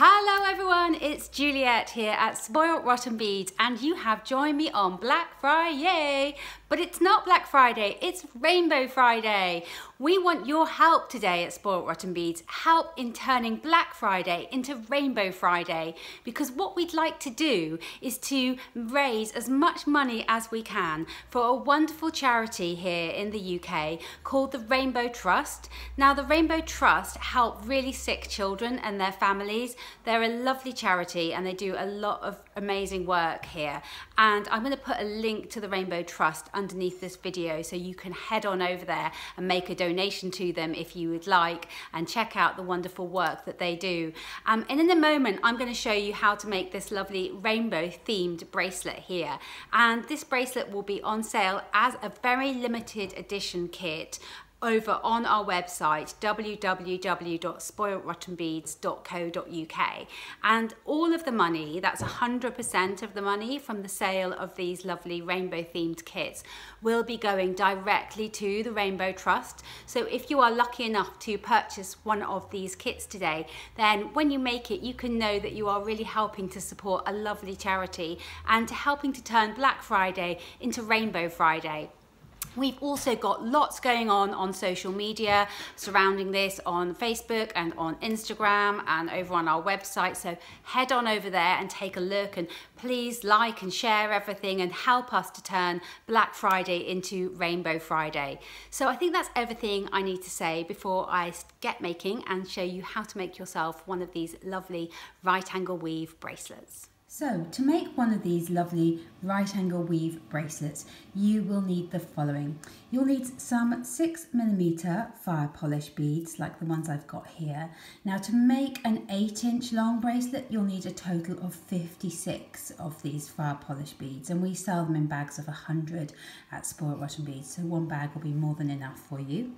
Hello everyone, it's Juliet here at Spoilt Rotten Beads, and you have joined me on Black Friday. But it's not Black Friday, it's Rainbow Friday. We want your help today at Spoilt Rotten Beads, help in turning Black Friday into Rainbow Friday, because what we'd like to do is to raise as much money as we can for a wonderful charity here in the UK called the Rainbow Trust. Now, the Rainbow Trust help really sick children and their families. They're a lovely charity and they do a lot of amazing work here. And I'm going to put a link to the Rainbow Trust underneath this video, so you can head on over there and make a donation to them if you would like, and check out the wonderful work that they do. And in a moment I'm going to show you how to make this lovely rainbow themed bracelet here, and this bracelet will be on sale as a very limited edition kit over on our website www.spoiltrottenbeads.co.uk, and all of the money, that's 100% of the money from the sale of these lovely rainbow themed kits, will be going directly to the Rainbow Trust. So if you are lucky enough to purchase one of these kits today, then when you make it, you can know that you are really helping to support a lovely charity and to helping to turn Black Friday into Rainbow Friday. We've also got lots going on social media surrounding this, on Facebook and on Instagram and over on our website. So head on over there and take a look, and please like and share everything and help us to turn Black Friday into Rainbow Friday. So I think that's everything I need to say before I get making and show you how to make yourself one of these lovely right angle weave bracelets. So to make one of these lovely right angle weave bracelets, you will need the following. You'll need some 6mm Firepolish beads like the ones I've got here. Now, to make an 8-inch long bracelet, you'll need a total of 56 of these Firepolish beads, and we sell them in bags of 100 at Spoilt Rotten Beads, so one bag will be more than enough for you.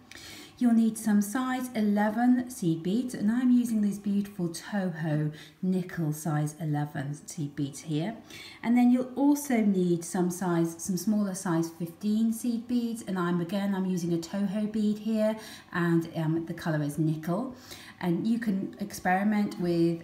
You'll need some size 11 seed beads, and I'm using these beautiful Toho nickel size 11 seed beads here. And then you'll also need some smaller size 15 seed beads, and I'm using a Toho bead here, and the colour is nickel. And you can experiment with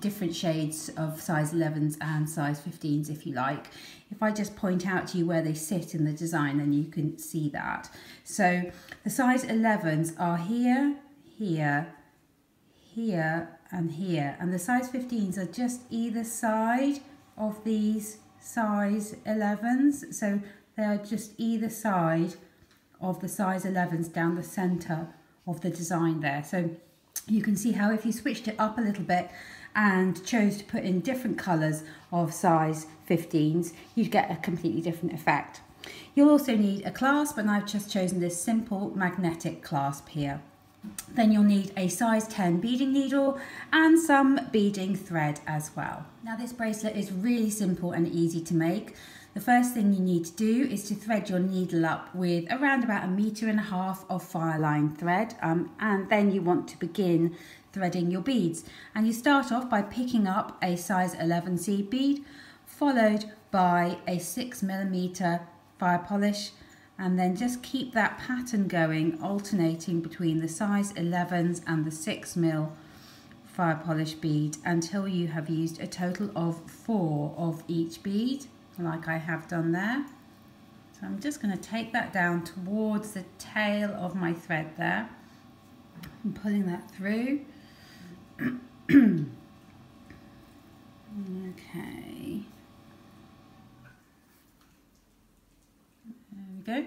different shades of size 11s and size 15s if you like. If I just point out to you where they sit in the design, then you can see that. So the size 11s are here, here, here, and here. And the size 15s are just either side of these size 11s. So they are just either side of the size 11s down the centre of the design there. So you can see how if you switched it up a little bit and chose to put in different colours of size 15s, you'd get a completely different effect. You'll also need a clasp, and I've just chosen this simple magnetic clasp here. Then you'll need a size 10 beading needle and some beading thread as well. Now, this bracelet is really simple and easy to make. The first thing you need to do is to thread your needle up with around about 1.5 meters of Fireline thread, and then you want to begin threading your beads. And you start off by picking up a size 11 seed bead, followed by a 6mm Firepolish, and then just keep that pattern going, alternating between the size 11s and the 6mm Firepolish bead until you have used a total of 4 of each bead, like I have done there. So I'm just going to take that down towards the tail of my thread there. I'm pulling that through. Okay. There we go.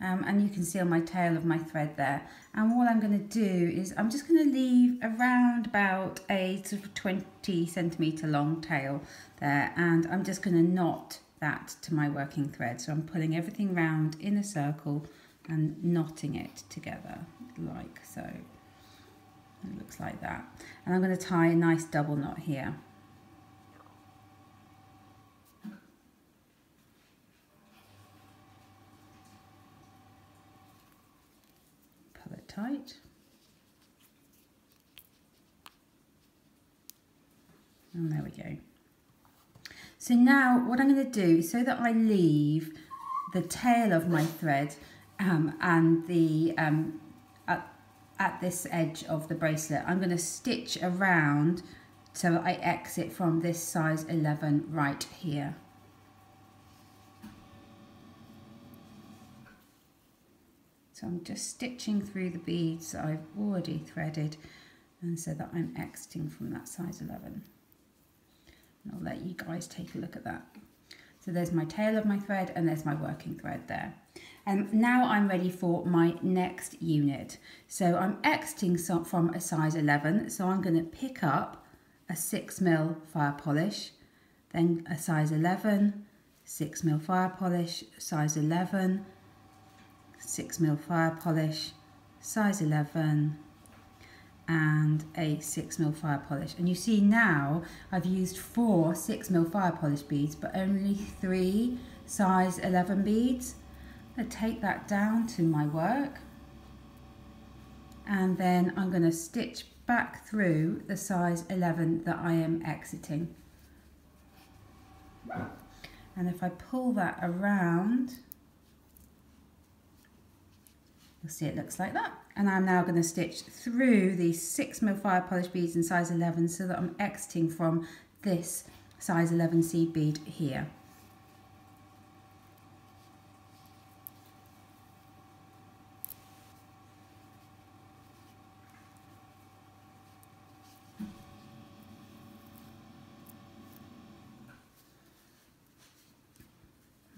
And you can see on my tail of my thread there. And what I'm going to do is I'm just going to leave around about a sort of 20cm long tail there, and I'm just going to knot that to my working thread. So I'm pulling everything round in a circle and knotting it together like so. It looks like that. And I'm going to tie a nice double knot here. Pull it tight. And there we go. So now what I'm going to do, so that I leave the tail of my thread and the at this edge of the bracelet, I'm going to stitch around So I exit from this size 11 right here. So I'm just stitching through the beads that I've already threaded, and so that I'm exiting from that size 11. And I'll let you guys take a look at that. So there's my tail of my thread and there's my working thread there. And now I'm ready for my next unit. So I'm exiting from a size 11, so I'm going to pick up a 6mm fire polish, then a size 11, 6mm fire polish, size 11, 6mm fire polish, size 11, and a 6mm fire polish. And you see now I've used 4 6mm fire polish beads, but only 3 size 11 beads. I'm going to take that down to my work, and then I'm going to stitch back through the size 11 that I am exiting. And if I pull that around, you'll see it looks like that. And I'm now going to stitch through these 6mm fire polish beads in size 11, so that I'm exiting from this size 11 seed bead here.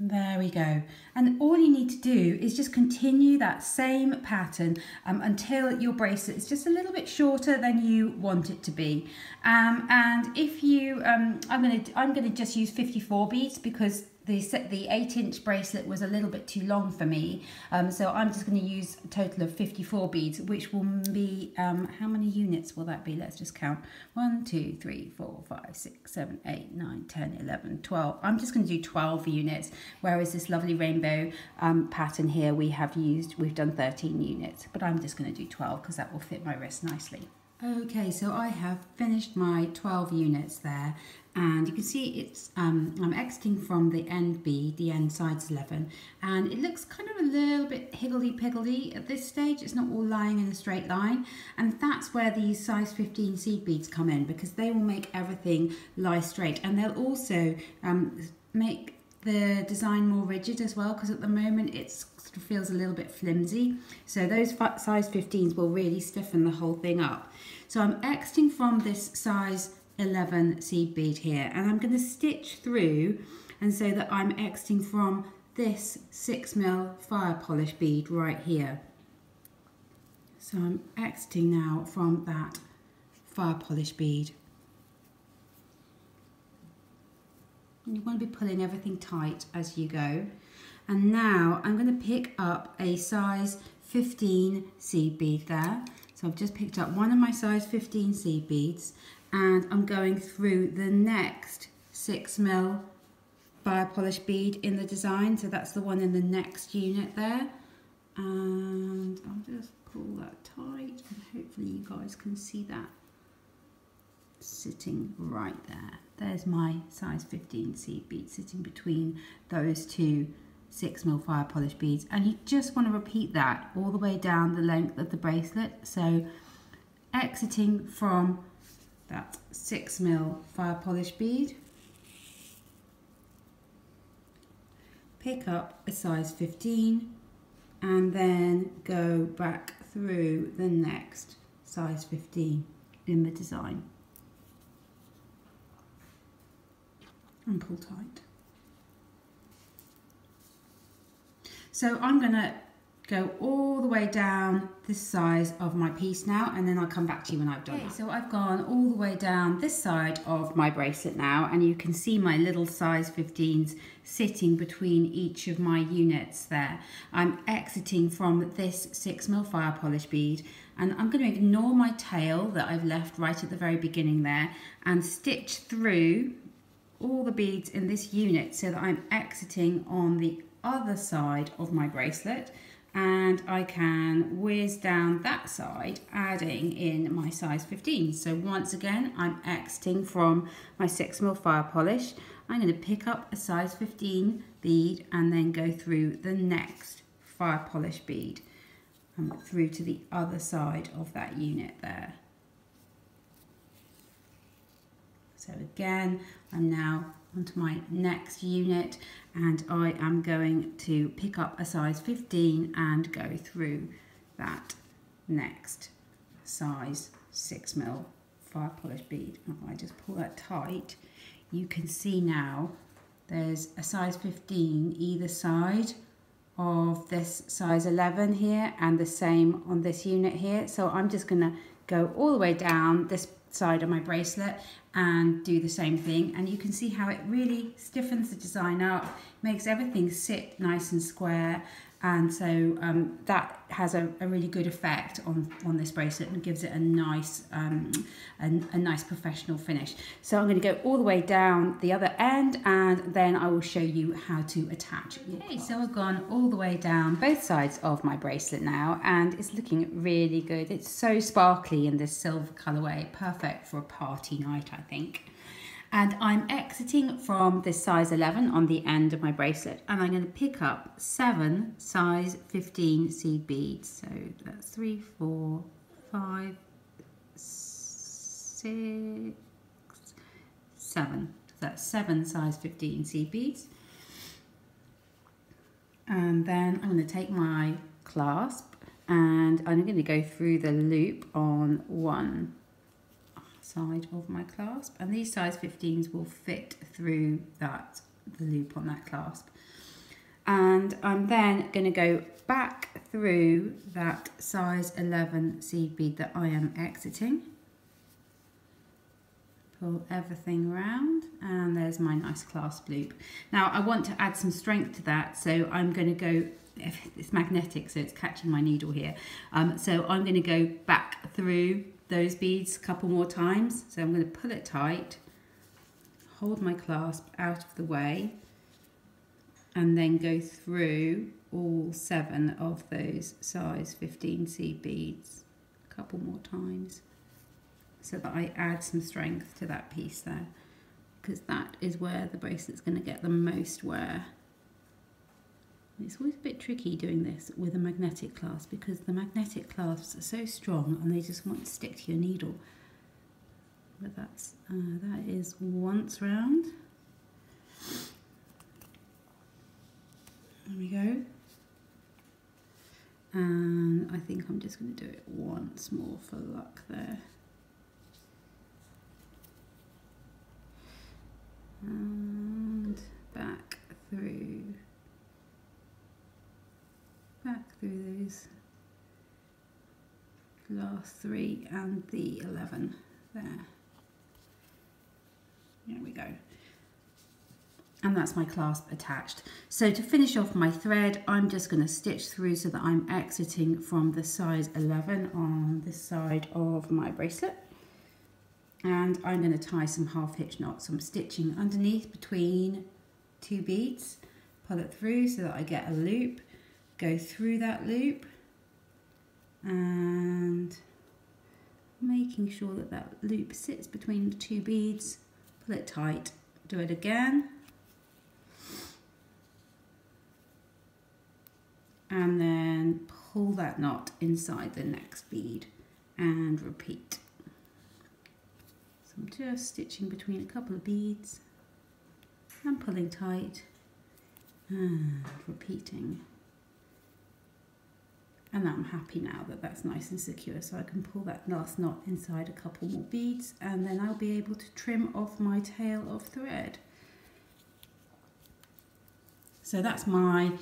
There we go. And all you need to do is just continue that same pattern until your bracelet is just a little bit shorter than you want it to be. And if you, I'm gonna just use 54 beads because the 8-inch bracelet was a little bit too long for me. So I'm just going to use a total of 54 beads, which will be, how many units will that be? Let's just count. 1, 2, 3, 4, 5, 6, 7, 8, 9, 10, 11, 12. I'm just going to do 12 units, whereas this lovely rainbow pattern here we've done 13 units, but I'm just going to do 12 because that will fit my wrist nicely. Okay, so I have finished my 12 units there, and you can see it's I'm exiting from the end bead, the end sides 11, and it looks kind of a little bit higgledy-piggledy at this stage. It's not all lying in a straight line, and that's where these size 15 seed beads come in, because they will make everything lie straight, and they'll also make the design more rigid as well, because at the moment it sort of feels a little bit flimsy. So those size 15s will really stiffen the whole thing up. So I'm exiting from this size 11 seed bead here, and I'm going to stitch through, and so that I'm exiting from this 6mm fire polish bead right here. So I'm exiting now from that fire polish bead. You want to be pulling everything tight as you go. And now I'm going to pick up a size 15 seed bead there. So I've just picked up one of my size 15 seed beads, and I'm going through the next 6mm fire polish bead in the design. So that's the one in the next unit there. And I'll just pull that tight, and hopefully you guys can see that sitting right there. There's my size 15 seed bead sitting between those two 6mm fire polish beads, and you just want to repeat that all the way down the length of the bracelet. So exiting from that 6mm fire polish bead, pick up a size 15, and then go back through the next size 15 in the design. And pull tight. So I'm going to go all the way down this size of my piece now, and then I'll come back to you when I've done that. So I've gone all the way down this side of my bracelet now, and you can see my little size 15s sitting between each of my units there. I'm exiting from this 6mm fire polish bead, and I'm going to ignore my tail that I've left right at the very beginning there, and stitch through all the beads in this unit, so that I'm exiting on the other side of my bracelet, and I can whiz down that side, adding in my size 15. So once again, I'm exiting from my 6mm fire polish. I'm going to pick up a size 15 bead, and then go through the next fire polish bead, and through to the other side of that unit there. So again, I'm now onto my next unit, and I am going to pick up a size 15 and go through that next size 6mm Firepolish bead. If I just pull that tight, you can see now there's a size 15 either side of this size 11 here, and the same on this unit here. So I'm just going to go all the way down this side of my bracelet and do the same thing, and you can see how it really stiffens the design up, makes everything sit nice and square, and so that has a really good effect on this bracelet and gives it a nice professional finish. So I'm going to go all the way down the other end, and then I will show you how to attach your clasp. Okay, so I've gone all the way down both sides of my bracelet now, and it's looking really good. It's so sparkly in this silver colourway, perfect for a party night, I think. And I'm exiting from this size 11 on the end of my bracelet, and I'm going to pick up 7 size 15 seed beads. So that's 3, 4, 5, 6, 7. So that's 7 size 15 seed beads. And then I'm going to take my clasp, and I'm going to go through the loop on one side of my clasp, and these size 15s will fit through the loop on that clasp. And I'm then going to go back through that size 11 seed bead that I am exiting, pull everything around, and there's my nice clasp loop. Now I want to add some strength to that, so I'm going to go, it's magnetic so it's catching my needle here, so I'm going to go back through those beads a couple more times. So I'm going to pull it tight, hold my clasp out of the way, and then go through all 7 of those size 15 seed beads a couple more times, so that I add some strength to that piece there, because that is where the bracelet's going to get the most wear. It's always a bit tricky doing this with a magnetic clasp, because the magnetic clasps are so strong and they just want to stick to your needle. But that's that is once round. There we go. And I think I'm just going to do it once more for luck there. And back through. Back through those last 3 and the 11 there. There we go. And that's my clasp attached. So to finish off my thread, I'm just going to stitch through so that I'm exiting from the size 11 on this side of my bracelet. And I'm going to tie some half hitch knots. So I'm stitching underneath between 2 beads, pull it through so that I get a loop. Go through that loop, and making sure that that loop sits between the 2 beads, pull it tight, do it again, and then pull that knot inside the next bead and repeat. So I'm just stitching between a couple of beads and pulling tight and repeating. And I'm happy now that that's nice and secure, so I can pull that last knot inside a couple more beads, and then I'll be able to trim off my tail of thread. So that's my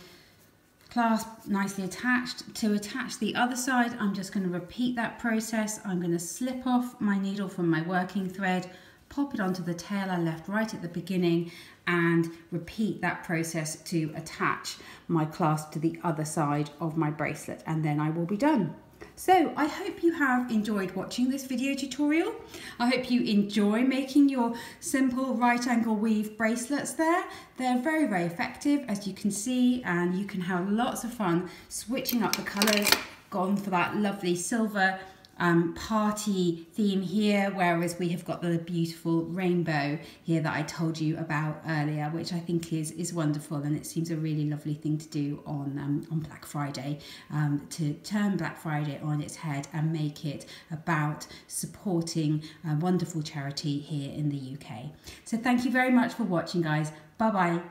clasp nicely attached. To attach the other side, I'm just going to repeat that process. I'm going to slip off my needle from my working thread, pop it onto the tail I left right at the beginning, and repeat that process to attach my clasp to the other side of my bracelet, and then I will be done. So I hope you have enjoyed watching this video tutorial. I hope you enjoy making your simple right angle weave bracelets there. They're very, very effective, as you can see, and you can have lots of fun switching up the colours. Gone for that lovely silver party theme here, whereas we have got the beautiful rainbow here that I told you about earlier, which I think is wonderful, and it seems a really lovely thing to do on Black Friday, to turn Black Friday on its head and make it about supporting a wonderful charity here in the UK. So thank you very much for watching, guys. Bye bye.